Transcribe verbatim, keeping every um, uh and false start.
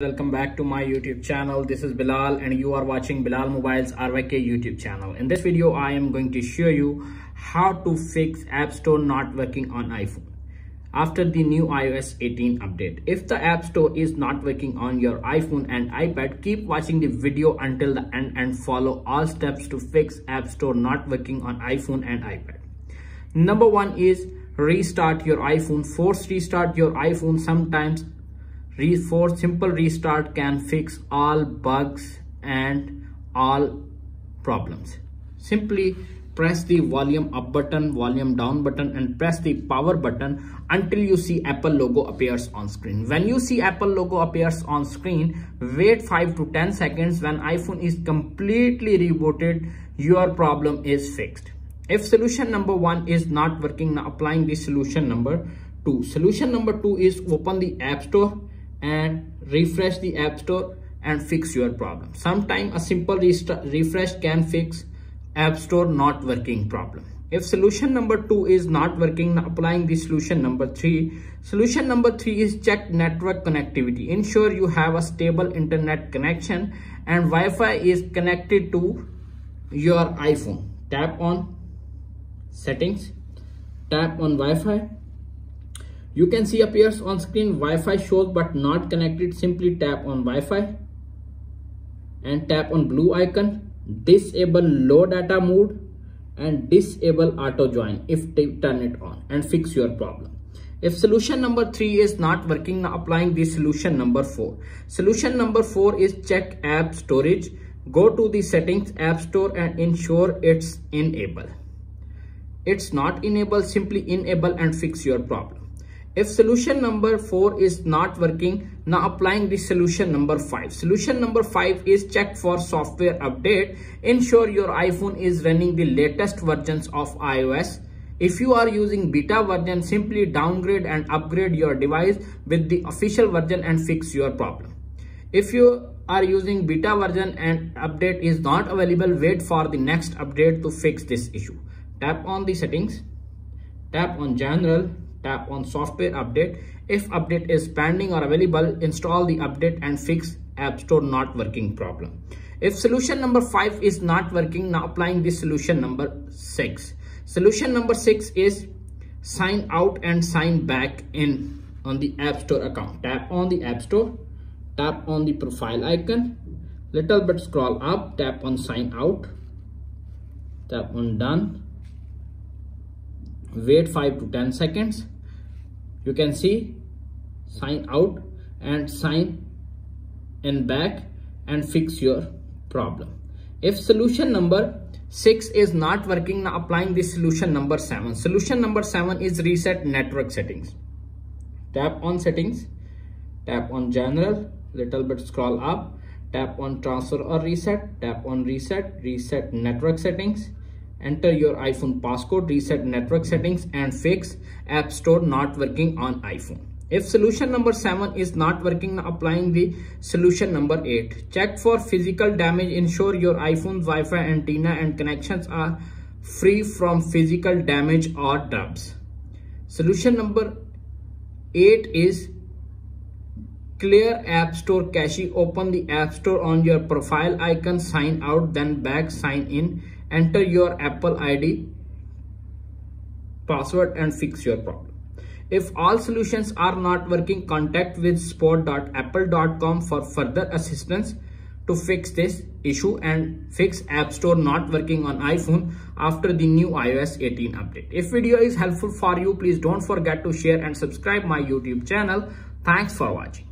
Welcome back to my YouTube channel. This is Bilal and you are watching Bilal Mobile's R Y K YouTube channel. In this video, I am going to show you how to fix App Store not working on iPhone after the new i O S eighteen update. If the App Store is not working on your iPhone and iPad, keep watching the video until the end and follow all steps to fix App Store not working on iPhone and iPad. Number one is restart your iPhone. Force restart your iPhone sometimes. For simple restart can fix all bugs and all problems. Simply press the volume up button, volume down button, and press the power button until you see Apple logo appears on screen. When you see Apple logo appears on screen, wait five to ten seconds. When iPhone is completely rebooted, your problem is fixed. If solution number one is not working, now applying the solution number two. Solution number two is open the App Store and refresh the App Store and fix your problem. Sometimes a simple refresh can fix App Store not working problem. If solution number two is not working, applying the solution number three. Solution number three is check network connectivity. Ensure you have a stable internet connection and Wi-Fi is connected to your iPhone. Tap on settings, tap on Wi-Fi. You can see appears on screen Wi-Fi shows but not connected. Simply tap on Wi-Fi and tap on blue icon. Disable low data mode and disable auto join if they turn it on and fix your problem. If solution number three is not working, now applying the solution number four. Solution number four is check app storage. Go to the settings App Store and ensure it's enabled. It's not enabled. Simply enable and fix your problem. If solution number four is not working, now applying the solution number five. Solution number five is check for software update. Ensure your iPhone is running the latest versions of iOS. If you are using beta version, simply downgrade and upgrade your device with the official version and fix your problem. If you are using beta version and update is not available, wait for the next update to fix this issue. Tap on the settings, tap on general, tap on software update. If update is pending or available, install the update and fix App Store not working problem. If solution number five is not working, now applying the solution number six. Solution number six is sign out and sign back in on the App Store account. Tap on the App Store, tap on the profile icon, little bit scroll up, tap on sign out, tap on done. Wait five to ten seconds. You can see sign out and sign in back and fix your problem. If solution number six is not working, now applying the solution number seven. Solution number seven is reset network settings. Tap on settings, tap on general, little bit scroll up, tap on transfer or reset, tap on reset, reset network settings. Enter your iPhone passcode, reset network settings and fix App Store not working on iPhone. If solution number seven is not working, now applying the solution number eight. Check for physical damage. Ensure your iPhone's Wi-Fi antenna and connections are free from physical damage or drops. Solution number eight is clear App Store cache. Open the App Store on your profile icon, sign out, then back, sign in. Enter your Apple I D, password and fix your problem. If all solutions are not working, contact with support dot apple dot com for further assistance to fix this issue and fix App Store not working on iPhone after the new i O S eighteen update. If video is helpful for you, please don't forget to share and subscribe my YouTube channel. Thanks for watching.